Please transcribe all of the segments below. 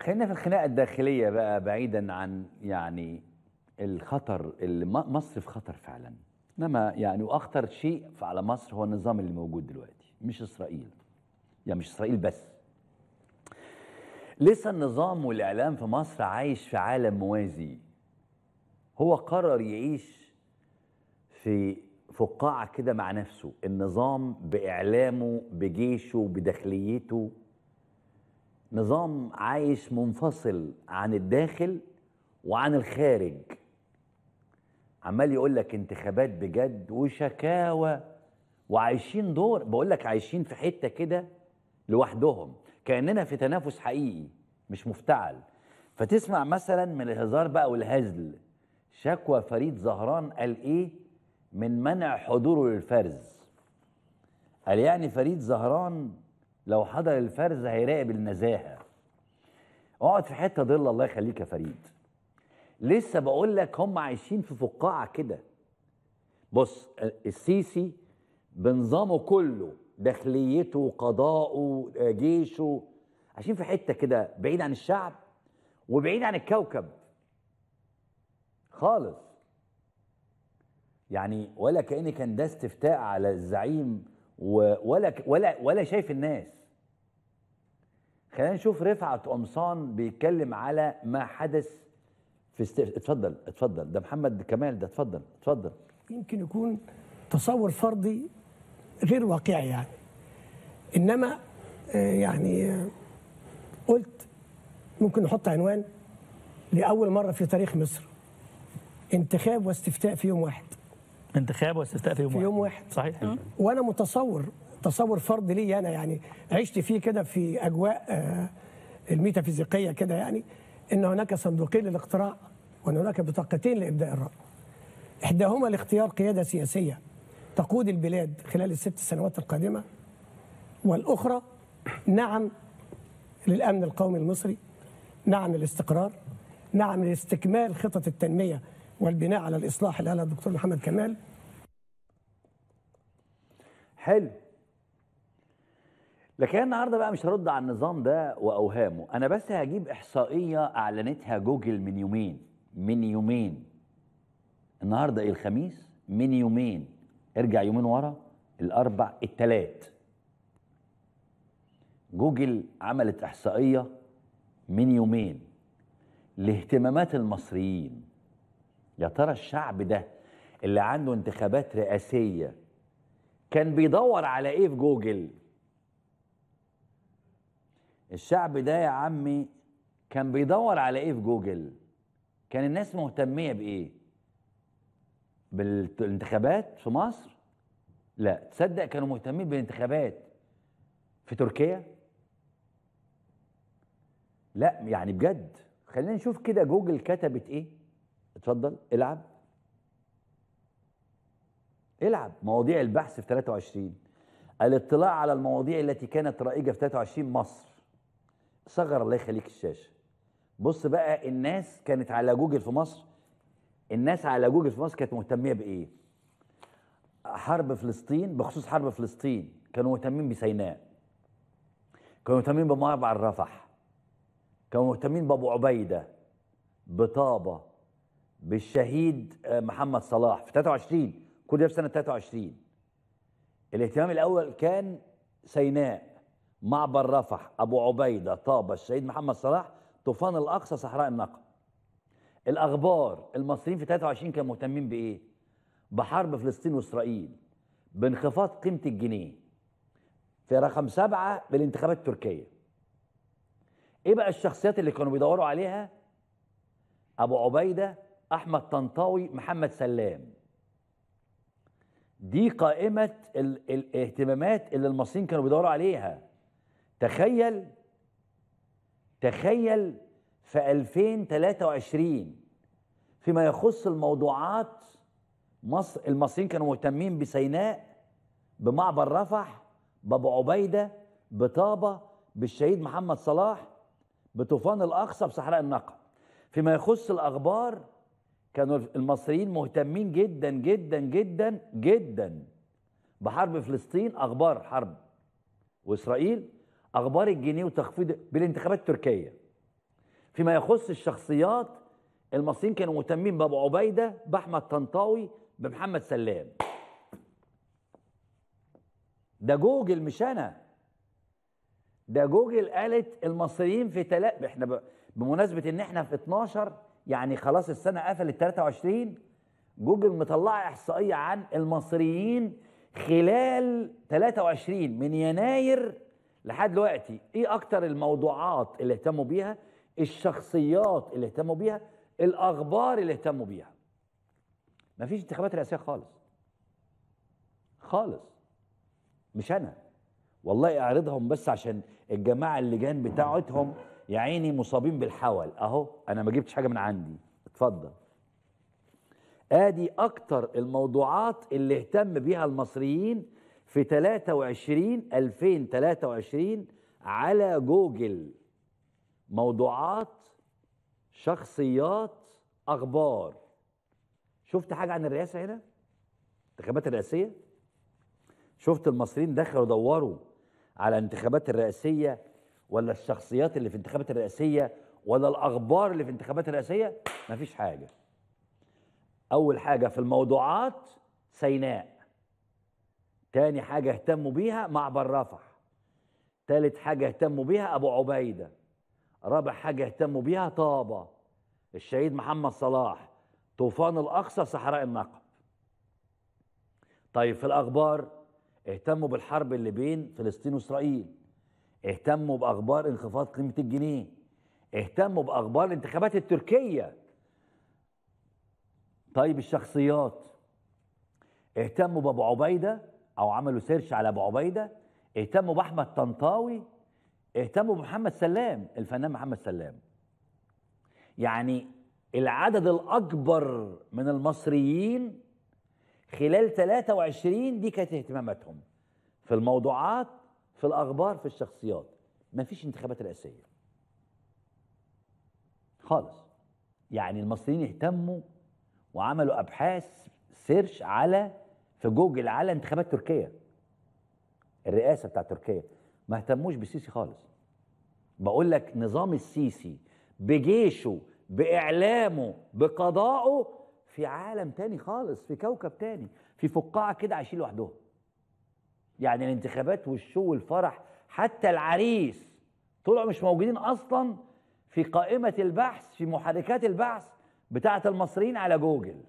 خلينا في الخناقه الداخليه بقى، بعيدا عن يعني الخطر اللي مصر في خطر فعلا، انما يعني واخطر شيء على مصر هو النظام اللي موجود دلوقتي، مش اسرائيل، يعني مش اسرائيل بس. لسه النظام والاعلام في مصر عايش في عالم موازي. هو قرر يعيش في فقاعه كده مع نفسه، النظام باعلامه بجيشه بداخليته، نظام عايش منفصل عن الداخل وعن الخارج، عمال يقول لك انتخابات بجد وشكاوى، وعايشين دور، بقول لك عايشين في حته كده لوحدهم، كأننا في تنافس حقيقي مش مفتعل. فتسمع مثلا من الهزار بقى والهزل، شكوى فريد زهران قال ايه من منع حضوره للفرز؟ قال يعني فريد زهران لو حضر الفرز هيراقب النزاهه. اقعد في حته ضل، الله يخليك يا فريد. لسه بقول لك هم عايشين في فقاعه كده. بص، السيسي بنظامه كله، داخليته قضاءه جيشه، عايشين في حته كده بعيد عن الشعب وبعيد عن الكوكب خالص. يعني ولا كأن كان ده استفتاء على الزعيم، ولا شايف الناس. خلينا نشوف رفعت قمصان بيتكلم على ما حدث في اتفضل اتفضل، ده محمد كمال، ده اتفضل اتفضل. يمكن يكون تصور فردي غير واقعي يعني، انما يعني قلت ممكن نحط عنوان لاول مره في تاريخ مصر انتخاب واستفتاء في يوم واحد. انتخاب واستفتاء في يوم واحد، في يوم واحد صحيح. وانا تصور فرد لي انا، يعني عشت فيه كده في اجواء الميتافيزيقيه كده، يعني ان هناك صندوقين للاقتراع وان هناك بطاقتين لابداء الراي، احداهما لاختيار قياده سياسيه تقود البلاد خلال ال6 سنوات القادمة، والأخرى نعم للأمن القومي المصري، نعم للاستقرار، نعم لاستكمال خطط التنمية والبناء على الإصلاح اللي قالها الدكتور محمد كمال. حلو. لكن النهاردة بقى مش هرد على النظام ده وأوهامه، أنا بس هجيب إحصائية أعلنتها جوجل من يومين، النهاردة إيه؟ الخميس. من يومين، ارجع يومين ورا، الاربع، التلات. جوجل عملت احصائيه من يومين لاهتمامات المصريين. يا ترى الشعب ده اللي عنده انتخابات رئاسيه كان بيدور على ايه في جوجل؟ الشعب ده يا عمي كان بيدور على ايه في جوجل؟ كان الناس مهتميه بايه؟ بالانتخابات في مصر؟ لا، تصدق كانوا مهتمين بالانتخابات في تركيا؟ لا، يعني بجد. خلينا نشوف كده جوجل كتبت ايه؟ اتفضل العب. مواضيع البحث في 23، الاطلاع على المواضيع التي كانت رائجة في 23 مصر. صغر الله يخليك الشاشة. بص بقى، الناس كانت على جوجل في مصر، كانت مهتمية بإيه؟ حرب فلسطين، بخصوص حرب فلسطين كانوا مهتمين بسيناء، كانوا مهتمين بمعبر الرفح، كانوا مهتمين بأبو عبيدة، بطابة، بالشهيد محمد صلاح في 23، كل ده في سنة 23. الاهتمام الأول كان سيناء، معبر رفح، أبو عبيدة، طابة، الشهيد محمد صلاح، طوفان الأقصى، صحراء النقب. الأخبار، المصريين في 23 كانوا مهتمين بإيه؟ بحرب فلسطين وإسرائيل، بانخفاض قيمة الجنيه. في رقم 7 بالانتخابات التركية. إيه بقى الشخصيات اللي كانوا بيدوروا عليها؟ أبو عبيدة، أحمد طنطاوي، محمد سلام. دي قائمة الاهتمامات اللي المصريين كانوا بيدوروا عليها. تخيل في 2023 فيما يخص الموضوعات مصر، المصريين كانوا مهتمين بسيناء، بمعبر رفح، بابو عبيدة، بطابة، بالشهيد محمد صلاح، بطوفان الأقصى، بصحراء النقب. فيما يخص الأخبار كانوا المصريين مهتمين جدا جدا جدا جدا بحرب فلسطين، أخبار حرب وإسرائيل، أخبار الجنيه وتخفيض بالانتخابات التركية. فيما يخص الشخصيات المصريين كانوا مهتمين بأبو عبيدة، بأحمد طنطاوي، بمحمد سلام. ده جوجل مش أنا. ده جوجل قالت المصريين في احنا بمناسبة إن احنا في 12 يعني خلاص السنة قفلت 23، جوجل مطلعة إحصائية عن المصريين خلال 23 من يناير لحد دلوقتي، إيه أكتر الموضوعات اللي اهتموا بيها، الشخصيات اللي اهتموا بيها، الأخبار اللي اهتموا بيها. مفيش انتخابات رئاسية خالص خالص. مش أنا والله أعرضهم، بس عشان الجماعة اللجان بتاعتهم يا عيني مصابين بالحول. أهو أنا ما جبتش حاجة من عندي، اتفضل. آدي أكتر الموضوعات اللي اهتم بيها المصريين في 2023 على جوجل، موضوعات، شخصيات، أخبار. شفت حاجة عن الرئاسة هنا؟ انتخابات الرئاسية؟ شفت المصريين دخلوا دوروا على انتخابات الرئاسية ولا الشخصيات اللي في انتخابات الرئاسية ولا الأخبار اللي في انتخابات الرئاسية؟ مفيش حاجة. أول حاجة في الموضوعات سيناء، تاني حاجة اهتموا بيها معبر رفح، تالت حاجة اهتموا بيها أبو عبيدة، رابع حاجة اهتموا بيها طابة، الشهيد محمد صلاح، طوفان الأقصى، صحراء النقب. طيب في الأخبار اهتموا بالحرب اللي بين فلسطين وإسرائيل، اهتموا بأخبار انخفاض قيمة الجنيه، اهتموا بأخبار الانتخابات التركية. طيب الشخصيات اهتموا بأبو عبيدة أو عملوا سيرش على أبو عبيدة، اهتموا بأحمد طنطاوي، اهتموا بمحمد سلام الفنان محمد سلام. يعني العدد الأكبر من المصريين خلال 23 دي كانت اهتماماتهم في الموضوعات، في الأخبار، في الشخصيات. مفيش انتخابات رئاسية خالص. يعني المصريين اهتموا وعملوا أبحاث سيرش على في جوجل على انتخابات تركيا، الرئاسة بتاع تركيا، ما اهتموش بالسيسي خالص. بقول لك نظام السيسي بجيشه بإعلامه بقضائه في عالم تاني خالص، في كوكب تاني، في فقاعة كده عايشين لوحدهم. يعني الانتخابات والشو والفرح، حتى العريس طلعوا مش موجودين أصلا في قائمة البحث، في محركات البحث بتاعة المصريين على جوجل.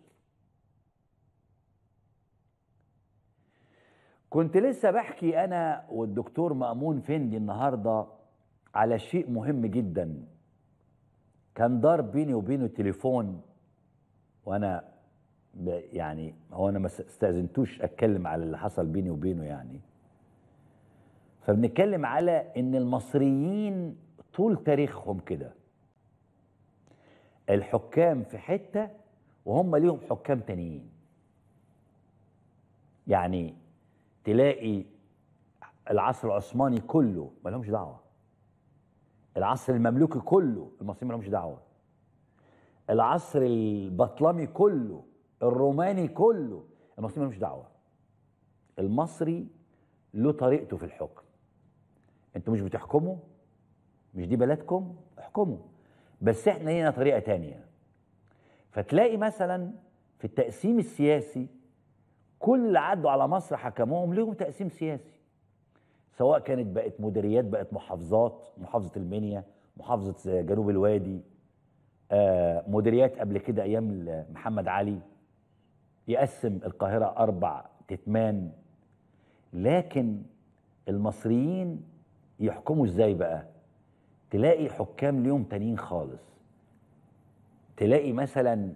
كنت لسه بحكي أنا والدكتور مأمون فندي النهاردة على شيء مهم جدا كان دار بيني وبينه التليفون، وأنا يعني هو أنا ما استأذنتوش أتكلم على اللي حصل بيني وبينه يعني. فبنتكلم على إن المصريين طول تاريخهم كده الحكام في حتة وهم ليهم حكام تانيين. يعني تلاقي العصر العثماني كله ما لهمش دعوة، العصر المملوكي كله المصريين ما لهمش دعوة، العصر البطلمي كله، الروماني كله، المصريين ما لهمش دعوة. المصري له طريقته في الحكم. انتوا مش بتحكموا، مش دي بلدكم، احكموا، بس احنا لينا طريقة تانية. فتلاقي مثلا في التقسيم السياسي كل اللي عدوا على مصر حكموهم ليهم تقسيم سياسي، سواء كانت بقت مديريات، بقت محافظات، محافظة المنيا، محافظة جنوب الوادي، مديريات قبل كده أيام محمد علي، يقسم القاهرة 4 تتمان. لكن المصريين يحكموا ازاي بقى؟ تلاقي حكام ليهم تانيين خالص. تلاقي مثلا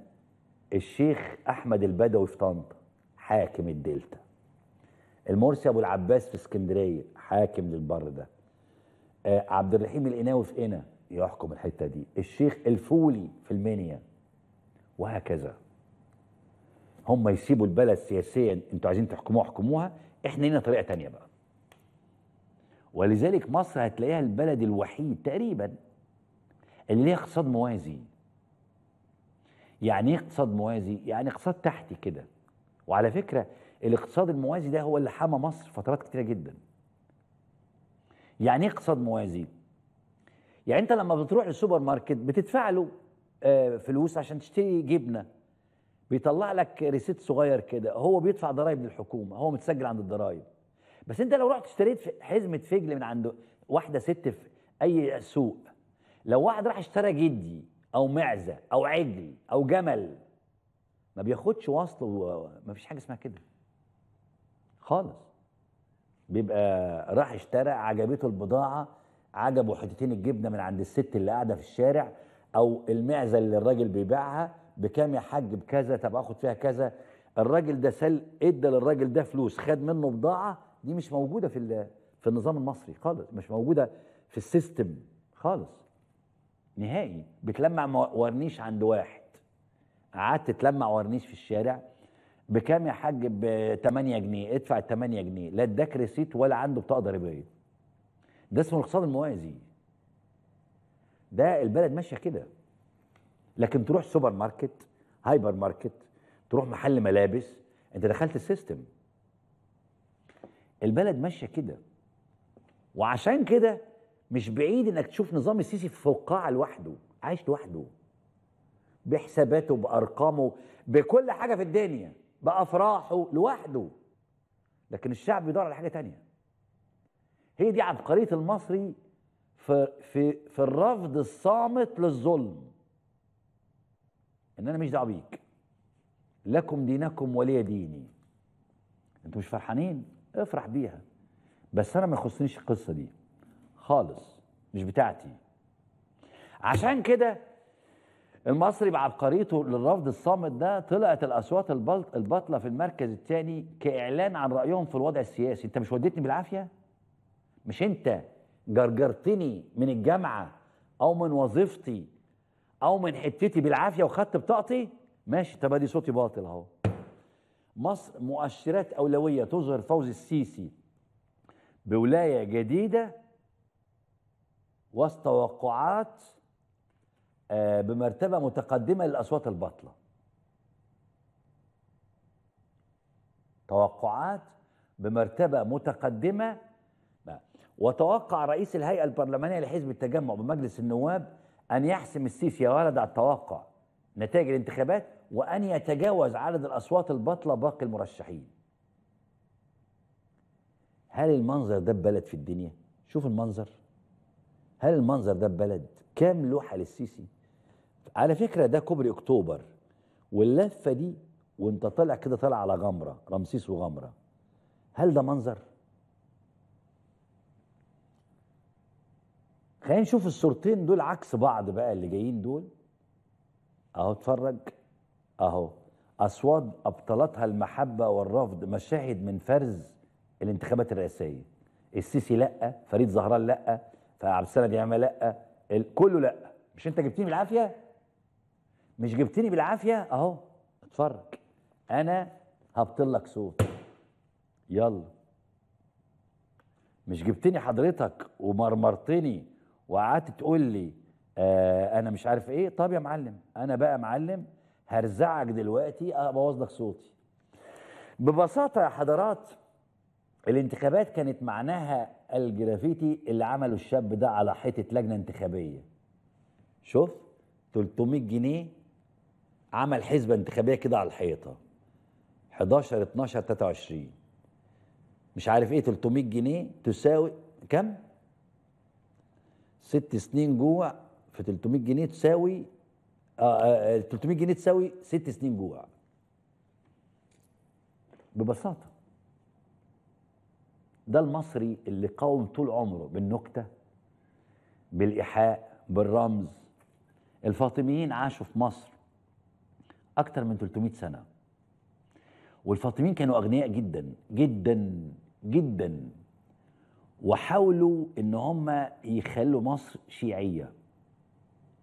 الشيخ أحمد البدوي في طنطا حاكم الدلتا، المرسي أبو العباس في اسكندرية حاكم للبر ده، عبد الرحيم القناوي في قنا يحكم الحتة دي، الشيخ الفولي في المنيا، وهكذا. هم يسيبوا البلد سياسيا، انتوا عايزين تحكموها حكموها، احنا لنا طريقة تانية بقى. ولذلك مصر هتلاقيها البلد الوحيد تقريبا اللي ليها اقتصاد موازي. يعني ايه اقتصاد موازي؟ يعني اقتصاد تحتي كده. وعلى فكرة الاقتصاد الموازي ده هو اللي حمى مصر فترات كتيرة جدا. يعني ايه اقتصاد موازي؟ يعني انت لما بتروح للسوبر ماركت بتدفع له فلوس عشان تشتري جبنه، بيطلع لك ريسيت صغير كده، هو بيدفع ضرائب للحكومه، هو متسجل عند الضرائب. بس انت لو رحت اشتريت حزمه فجل من عند واحده ست في اي سوق، لو واحد راح اشترى جدي او معزه او عجل او جمل، ما بياخدش وصل ومفيش حاجه اسمها كده خالص. بيبقى راح اشترى، عجبته البضاعه، عجبه حتتين الجبنه من عند الست اللي قاعده في الشارع، او المعزه اللي الراجل بيبيعها بكام يا حاج، بكذا، طب اخد فيها كذا. الراجل ده ادى للراجل ده فلوس، خد منه بضاعه، دي مش موجوده في النظام المصري خالص، مش موجوده في السيستم خالص نهائي. بتلمع ورنيش عند واحد، قعدت تلمع ورنيش في الشارع، بكام يا حاج؟ ب 8 جنيه، ادفع 8 جنيه، لا اداك ريسيت ولا عنده بطاقه ضريبيه. ده اسمه الاقتصاد الموازي. ده البلد ماشيه كده. لكن تروح سوبر ماركت، هايبر ماركت، تروح محل ملابس، انت دخلت السيستم. البلد ماشيه كده. وعشان كده مش بعيد انك تشوف نظام السيسي في فقاعه لوحده، عايش لوحده، بحساباته، بارقامه، بكل حاجه في الدنيا، بافراحه، لوحده. لكن الشعب بيدور على حاجه تانية. هي دي عبقريه المصري في الرفض الصامت للظلم. ان انا مش دعوه بيك، لكم دينكم ولي ديني. انتوا مش فرحانين؟ افرح بيها، بس انا ما يخصنيش القصه دي خالص، مش بتاعتي. عشان كده المصري بعبقريته للرفض الصامت ده طلعت الاصوات الباطله في المركز الثاني كاعلان عن رايهم في الوضع السياسي. انت مش وديتني بالعافيه؟ مش انت جرجرتني من الجامعه او من وظيفتي او من حتتي بالعافيه وخدت بطاقتي؟ ماشي، طب ادي صوتي باطل اهو. مصر مؤشرات اولويه تظهر فوز السيسي بولايه جديده وسط توقعات بمرتبه متقدمه للاصوات الباطله. توقعات بمرتبه متقدمه. وتوقع رئيس الهيئه البرلمانيه لحزب التجمع بمجلس النواب ان يحسم السيسي ولد على التوقع نتائج الانتخابات، وان يتجاوز عدد الاصوات الباطله باقي المرشحين. هل المنظر ده ببلد في الدنيا؟ شوف المنظر، هل المنظر ده ببلد؟ كام لوحه للسيسي؟ على فكره ده كوبري اكتوبر، واللفه دي وانت طالع كده، طالع على غمره، رمسيس وغمره. هل ده منظر؟ خلينا نشوف الصورتين دول عكس بعض بقى، اللي جايين دول اهو. اتفرج اهو، اصوات ابطلتها المحبه والرفض، مشاهد من فرز الانتخابات الرئاسيه. السيسي لا، فريد زهران لا، فعبد السلام يعمى لا، كله لا. مش انت جبتني بالعافيه؟ مش جبتني بالعافيه اهو، اتفرج، انا هبطل لك صوت، يلا. مش جبتني حضرتك ومرمرتني وقعدت تقول لي انا مش عارف ايه. طب يا معلم، انا بقى معلم هرزعك دلوقتي، ابوظ لك صوتي. ببساطه يا حضرات، الانتخابات كانت معناها الجرافيتي اللي عمله الشاب ده على حيطه لجنه انتخابيه. شوف 300 جنيه عمل حزبه انتخابيه كده على الحيطه، 11 12 23 مش عارف ايه. 300 جنيه تساوي كم؟ 6 سنين جوع في 300 جنيه تساوي 300 جنيه تساوي 6 سنين جوع. ببساطه ده المصري اللي قاوم طول عمره بالنكته، بالايحاء، بالرمز. الفاطميين عاشوا في مصر اكتر من 300 سنه، والفاطميين كانوا اغنياء جدا جدا جدا، وحاولوا ان هم يخلوا مصر شيعيه،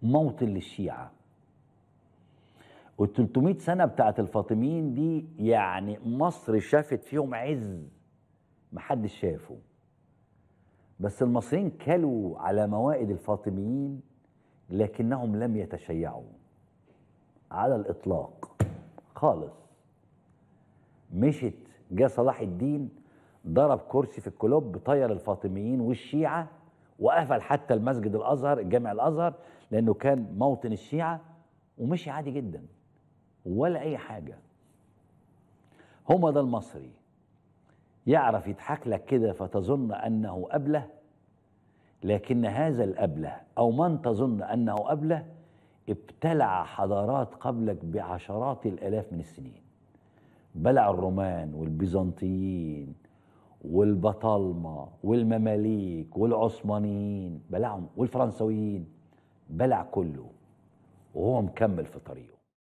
موطن للشيعه. وال300 سنه بتاعت الفاطميين دي يعني مصر شافت فيهم عز محدش شافه. بس المصريين كلوا على موائد الفاطميين، لكنهم لم يتشيعوا على الاطلاق خالص. مشت، جه صلاح الدين ضرب كرسي في الكلوب، طير الفاطميين والشيعة وقفل حتى المسجد الازهر، الجامع الازهر، لانه كان موطن الشيعه، ومشي عادي جدا ولا اي حاجه. هما ده المصري، يعرف يضحك لك كده فتظن انه قبله، لكن هذا القبله او من تظن انه قبله ابتلع حضارات قبلك بعشرات الالاف من السنين. بلع الرومان والبيزنطيين والبطالمه والمماليك والعثمانيين، بلعهم، والفرنسويين، بلع كله وهو مكمل في طريقه.